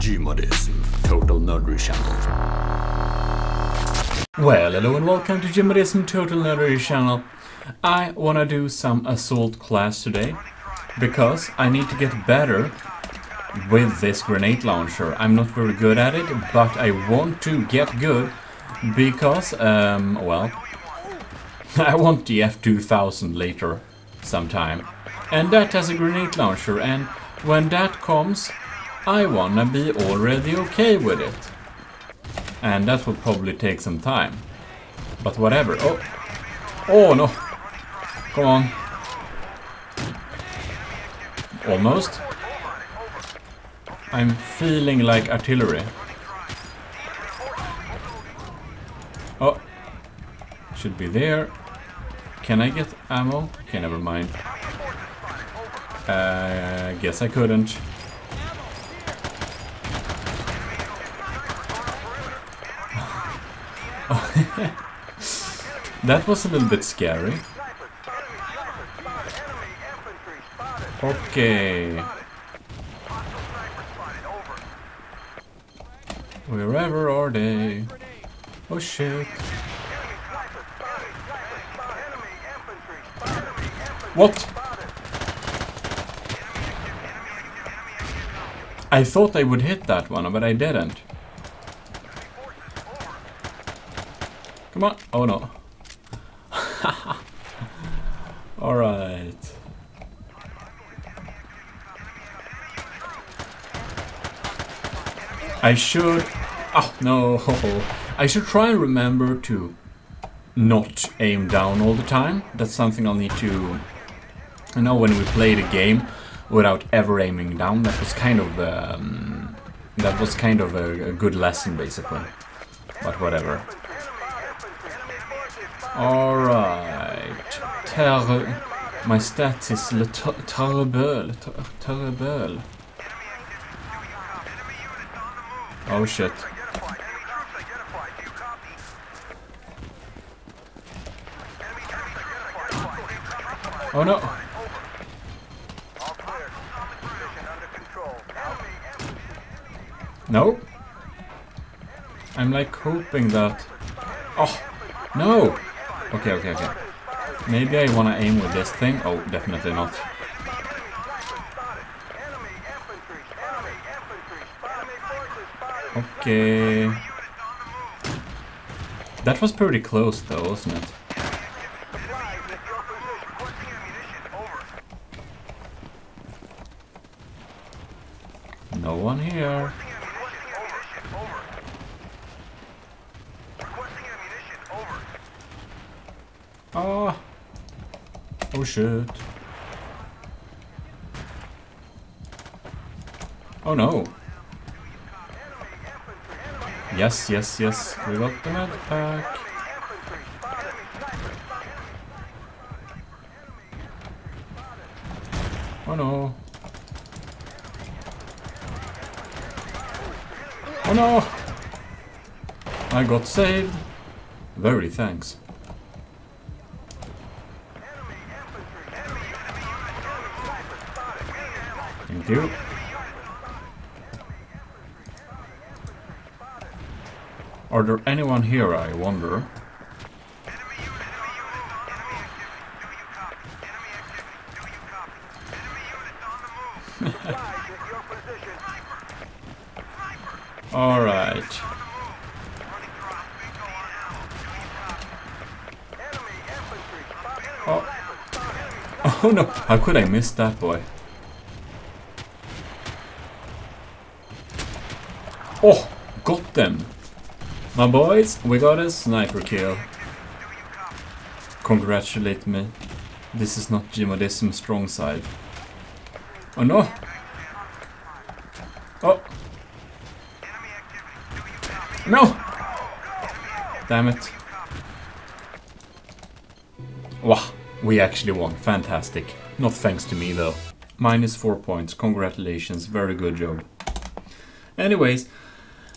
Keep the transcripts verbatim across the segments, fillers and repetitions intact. Gmodism, Total Nerdry channel. Well, hello and welcome to Gmodism, Total Nerdry channel. I wanna do some assault class today because I need to get better with this grenade launcher. I'm not very good at it, but I want to get good because, um, well, I want the F two thousand later sometime. And that has a grenade launcher, and when that comes, I wanna be already okay with it. And that will probably take some time. But whatever. Oh, oh no. Come on. Almost. I'm feeling like artillery. Oh. Should be there. Can I get ammo? Okay, never mind. Uh, guess I couldn't. That was a little bit scary. Okay. Wherever are they? Oh shit. What? I thought I would hit that one, but I didn't. Come on. Oh no. Alright. I should... Oh no. I should try and remember to not aim down all the time. That's something I'll need to... I know when we played a game without ever aiming down, that was kind of um, that was kind of a, a good lesson, basically. But whatever. All right, Ter my stats is le ter terrible, ter terrible. Oh shit. Oh no. No. I'm like hoping that... Oh, no. Okay, okay, okay. Maybe I want to aim with this thing. Oh, definitely not. Okay. That was pretty close though, wasn't it? No one here. Oh, oh shit. Oh no. Yes, yes, yes. We got the med pack. Oh no. Oh no. I got saved. Very thanks. Thank you. Are there anyone here, I wonder? All right. Oh. Oh no, how could I miss that boy? Oh, got them. My boys, we got a sniper kill. Congratulate me. This is not Gmodism's strong side. Oh no. Oh. No. Damn it. Wow, we actually won. Fantastic. Not thanks to me though. Minus four points. Congratulations. Very good job. Anyways.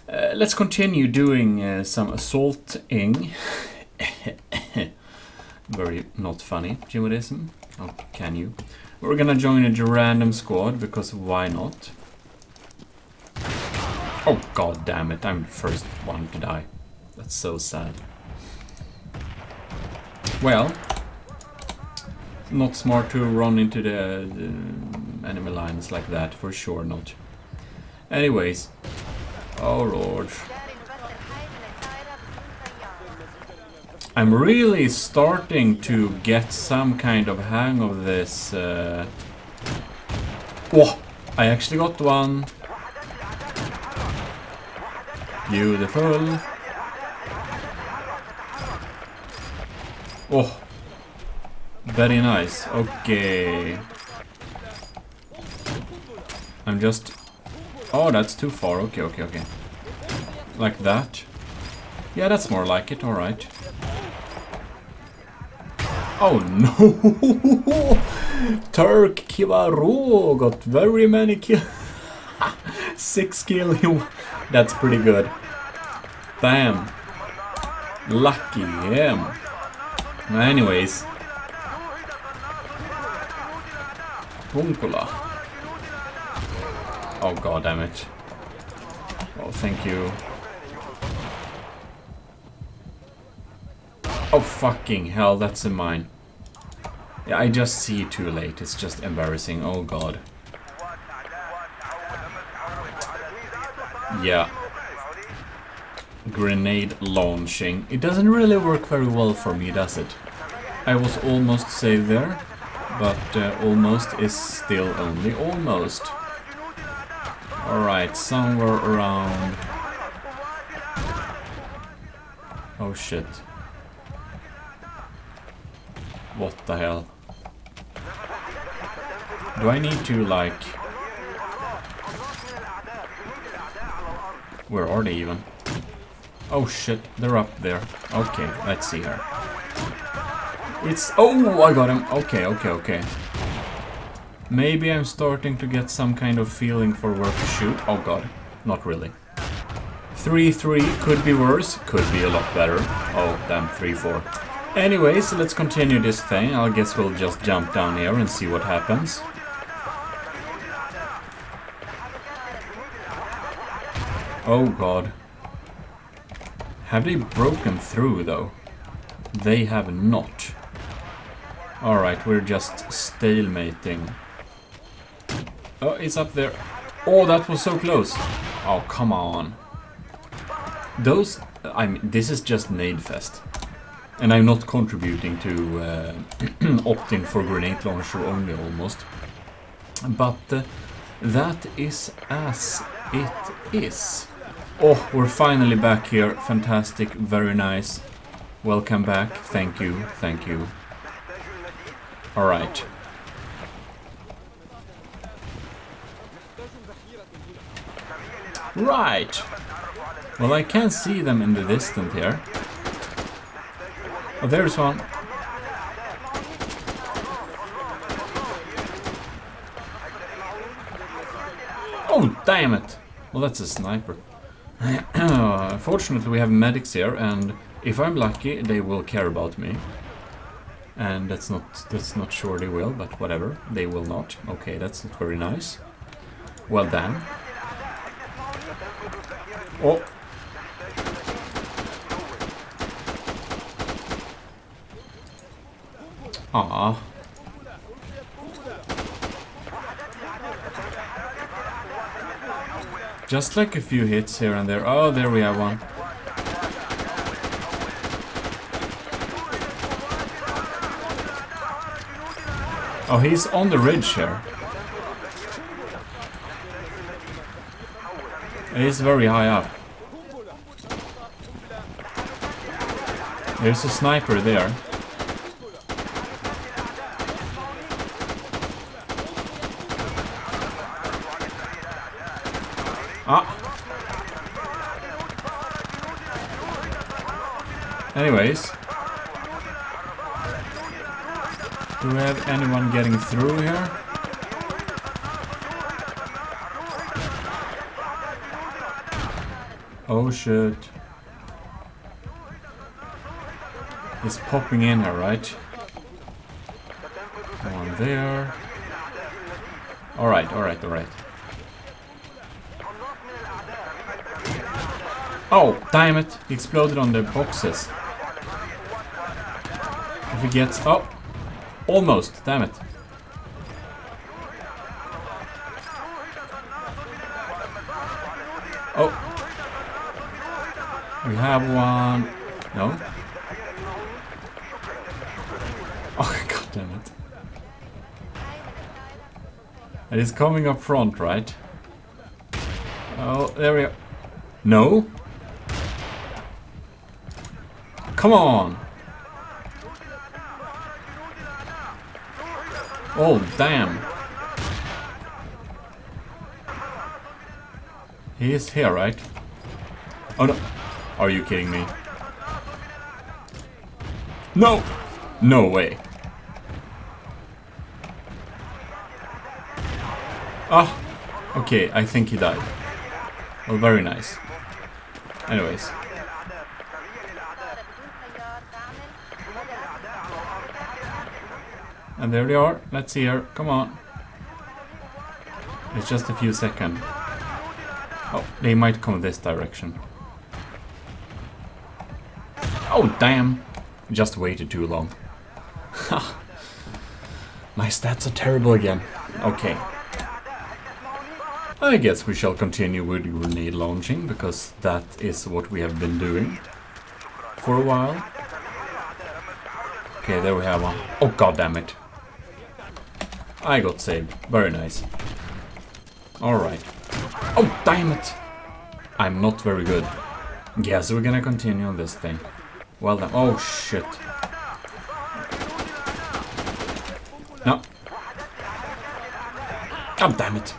Uh, let's continue doing uh, some assaulting. Very not funny, Gmodism. How can you? We're gonna join a random squad because why not? Oh, god damn it, I'm the first one to die. That's so sad. Well, not smart to run into the, the enemy lines like that, for sure not. Anyways, oh lord. I'm really starting to get some kind of hang of this. Uh... Oh, I actually got one. Beautiful. Oh, very nice. Okay. I'm just... Oh, that's too far. Okay, okay, okay. Like that. Yeah, that's more like it. All right. Oh no! Turk Kivaroo got very many kills. Six kills. That's pretty good. Damn. Lucky him. Anyways. Punkula. Oh god damn it. Oh thank you. Oh fucking hell, that's a mine. Yeah, I just see too late, it's just embarrassing, oh god. Yeah. Grenade launching. It doesn't really work very well for me, does it? I was almost safe there, but uh, almost is still only almost. Alright, somewhere around... Oh shit. What the hell? Do I need to, like... Where are they even? Oh shit, they're up there. Okay, let's see her. It's... Oh, I got him! Okay, okay, okay. Maybe I'm starting to get some kind of feeling for where to shoot. Oh god, not really. three three could be worse, could be a lot better. Oh, damn, three four. Anyways, let's continue this thing. I guess we'll just jump down here and see what happens. Oh god. Have they broken through though? They have not. Alright, we're just stalemating. Oh, it's up there. Oh, that was so close. Oh, come on. Those... I mean, this is just Nadefest. And I'm not contributing to uh, opting for grenade launcher only, almost. But uh, that is as it is. Oh, we're finally back here. Fantastic, very nice. Welcome back. Thank you, thank you. Alright. Right! Well, I can see them in the distance here. Oh, there's one. Oh, damn it! Well, that's a sniper. Fortunately, we have medics here, and if I'm lucky, they will care about me. And that's not, that's not sure they will, but whatever. They will not. Okay, that's not very nice. Well done. Oh. Aww. Just like a few hits here and there. Oh, there we have one. Oh, he's on the ridge here. He's very high up. There's a sniper there. Ah. Anyways. Do we have anyone getting through here? Oh shit. It's popping in here, right? One there. Alright, alright, alright. Oh, damn it. He exploded on the boxes. If he gets... Oh. Almost. Damn it. Oh. We have one. No. Oh, god damn it. And it's coming up front, right? Oh, there we go. No. Come on. Oh, damn. He is here, right? Oh, no. Are you kidding me? No. No way. Ah. Okay, I think he died. Oh, very nice. Anyways. And there they are. Let's see her. Come on. It's just a few seconds. Oh, they might come this direction. Oh, damn. Just waited too long. My stats are terrible again. Okay. I guess we shall continue with grenade launching, because that is what we have been doing for a while. Okay, there we have one. Oh, god damn it. I got saved. Very nice. Alright. Oh, damn it! I'm not very good. Yeah, so we're gonna continue on this thing. Well done. Oh, shit. No. God damn it.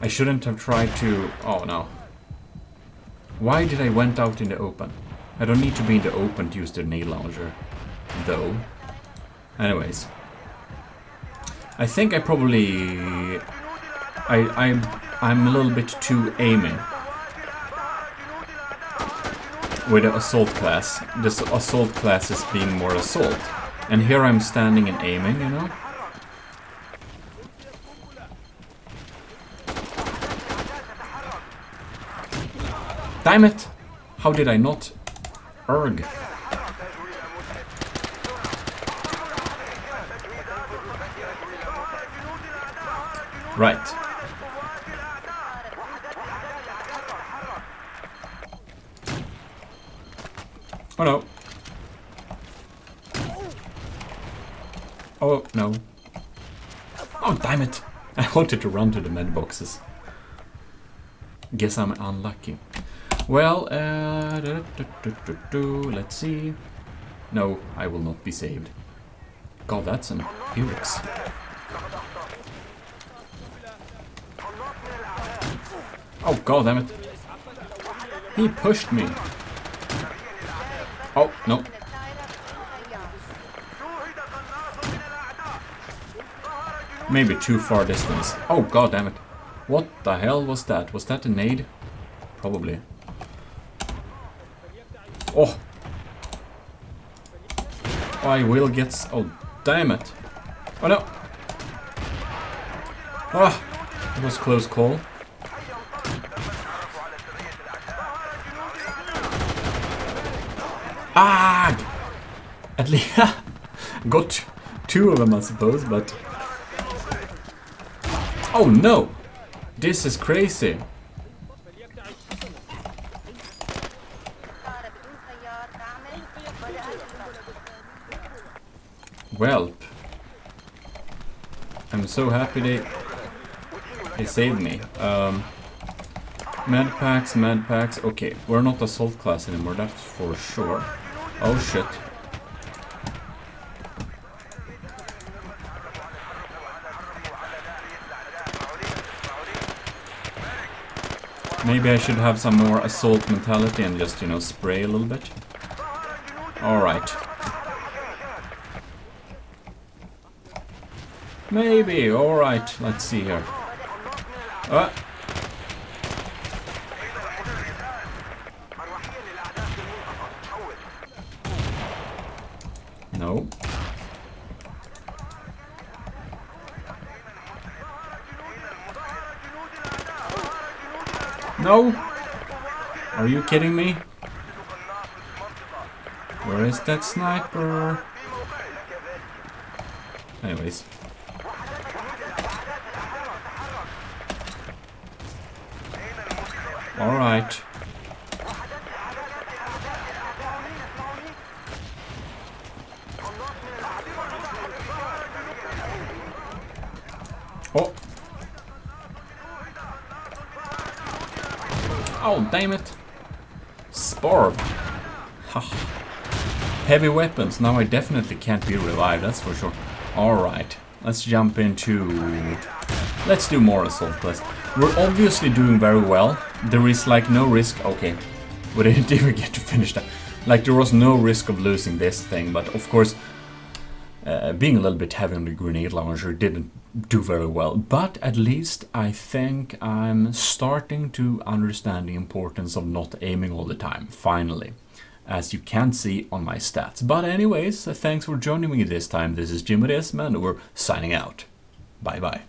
I shouldn't have tried to... Oh, no. Why did I went out in the open? I don't need to be in the open to use the grenade launcher, though. Anyways. I think I probably... I... I... I'm a little bit too aiming with the assault class. This assault class is being more assault. And here I'm standing and aiming, you know? Damn it! How did I not? Erg. Right. Oh no. Oh no. Oh damn it. I wanted to run to the med boxes. Guess I'm unlucky. Well, uh, do, do, do, do, do. Let's see. No, I will not be saved. God, that's an Eurix. Oh god damn it. He pushed me. Oh, no. Maybe too far distance. Oh, god damn it. What the hell was that? Was that a nade? Probably. Oh. I will get... S oh, damn it. Oh, no. Ah, it was close call. Ah! At least got two of them, I suppose, but... Oh no! This is crazy! Welp. I'm so happy they... They saved me. Um, med packs, med packs... Okay, we're not assault class anymore, that's for sure. Oh shit. Maybe I should have some more assault mentality and just, you know, spray a little bit. Alright. Maybe, alright, let's see here. Uh. No. No. Are you kidding me? Where is that sniper? Anyways. Alright. Oh. Oh, damn it. Sporb. Heavy weapons. Now I definitely can't be revived, that's for sure. Alright. Let's jump into... Let's do more assault quests. We're obviously doing very well. There is like no risk... Okay. We didn't even get to finish that. Like there was no risk of losing this thing, but of course... Uh, being a little bit heavy on the grenade launcher didn't do very well, but at least I think I'm starting to understand the importance of not aiming all the time, finally, as you can see on my stats. But anyways, thanks for joining me this time. This is Jim Riesman, and we're signing out. Bye bye.